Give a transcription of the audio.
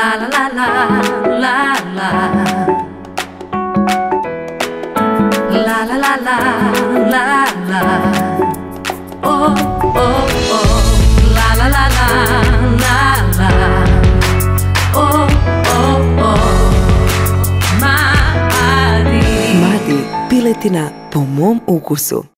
ลาลาลาลาลาลาลาลาลาลาลาลาโอโอโอลาลาลาลาลาลาโอโอโอมาดีPiletina po mom ukusu.